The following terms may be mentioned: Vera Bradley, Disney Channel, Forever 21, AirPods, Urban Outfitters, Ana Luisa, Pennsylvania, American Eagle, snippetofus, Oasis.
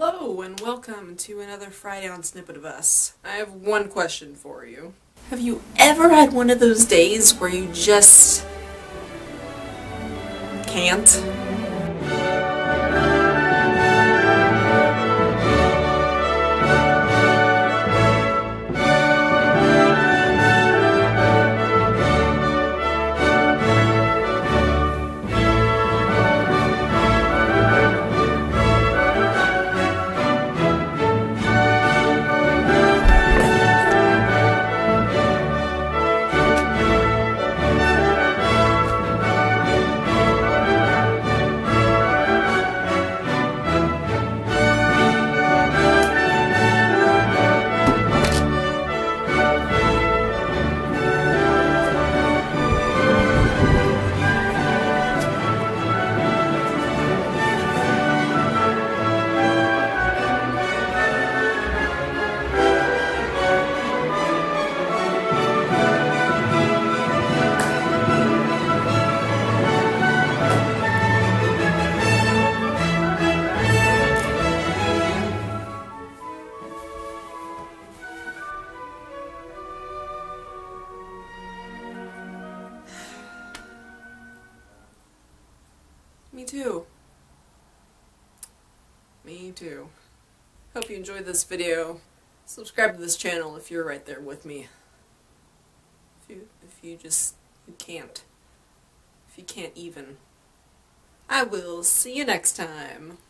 Hello and welcome to another Friday on Snippet of Us. I have one question for you. Have you ever had one of those days where you just can't? Me too. Me too. Hope you enjoyed this video. Subscribe to this channel if you're right there with me. If you can't even. I will see you next time.